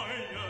Folge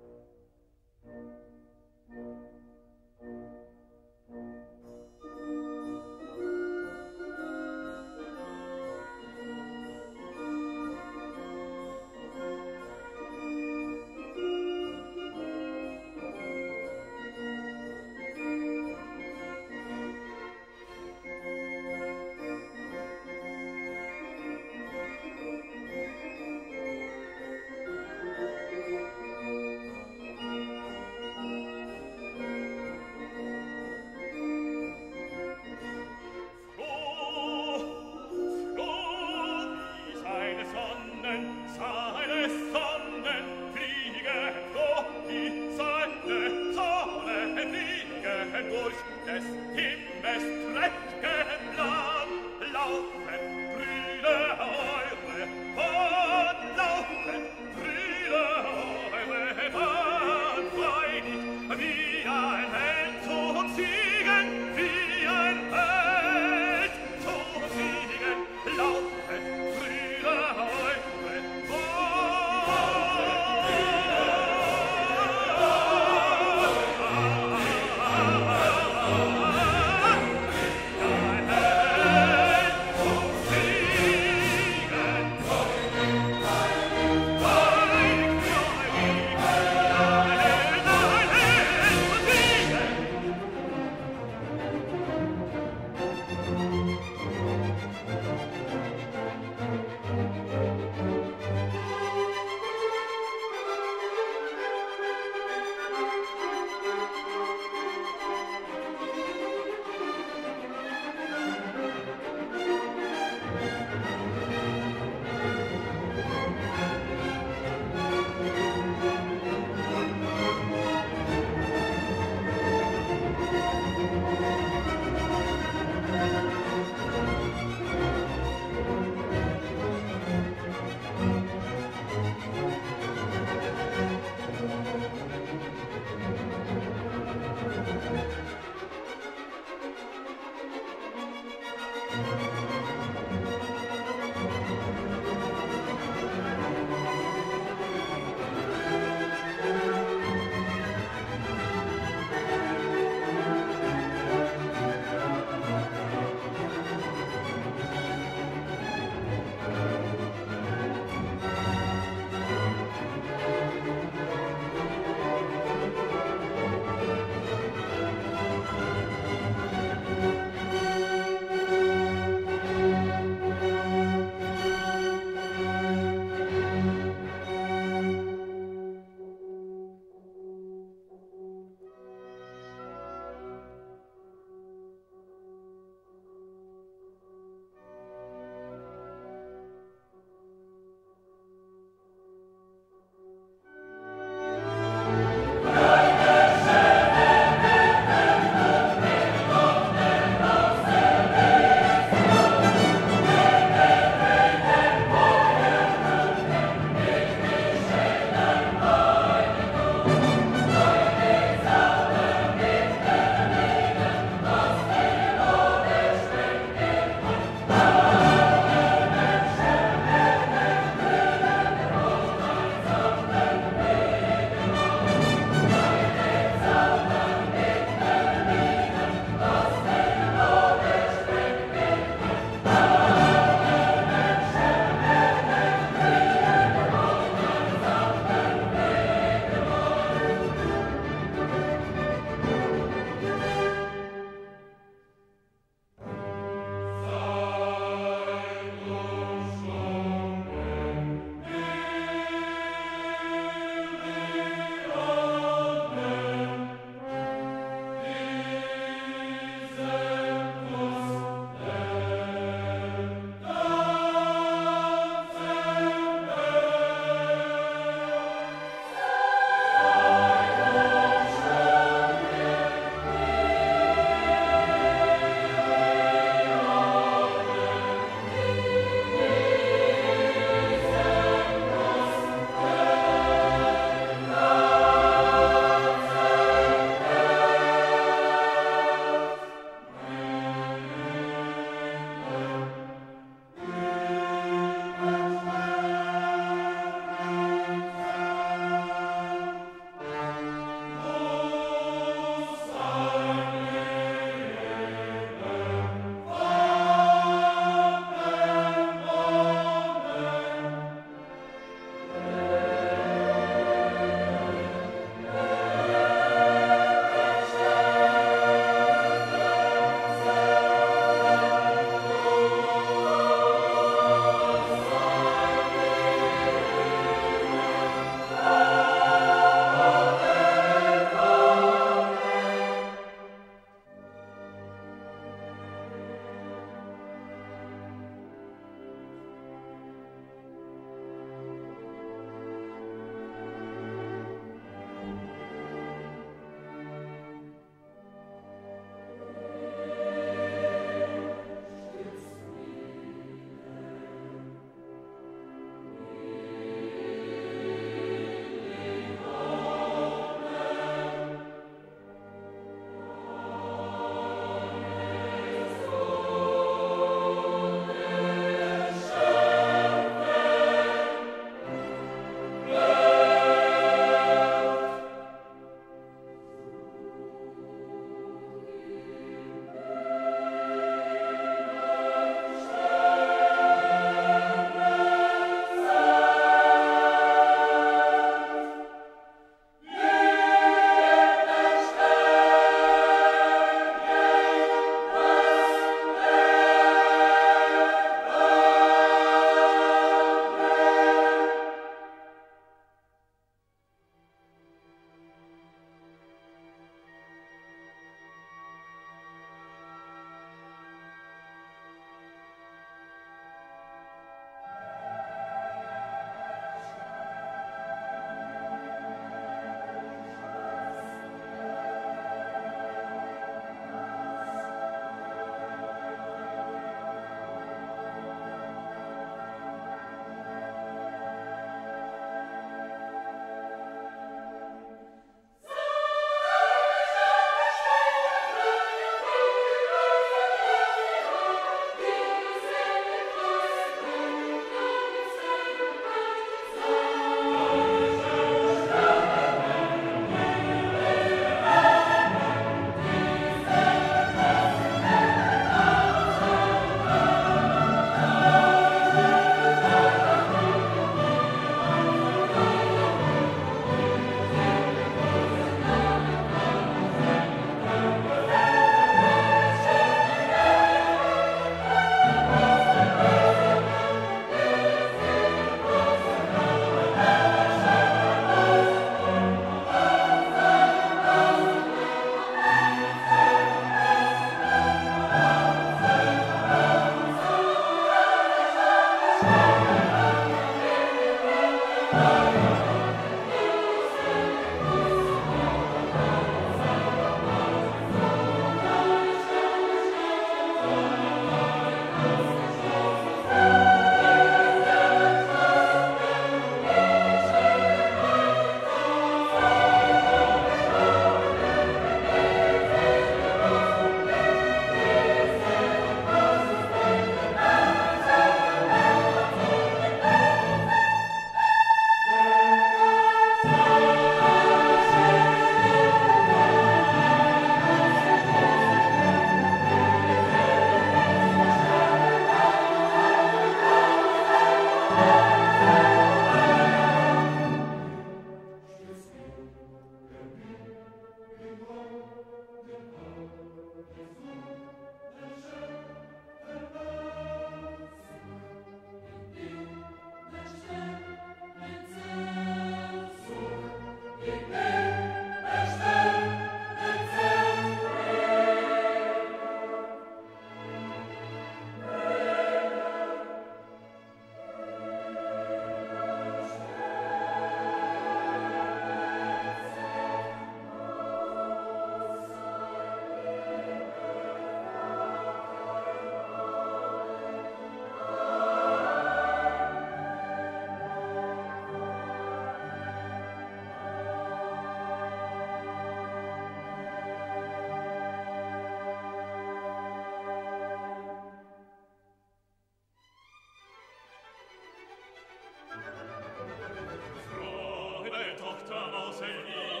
Tochter Marceline.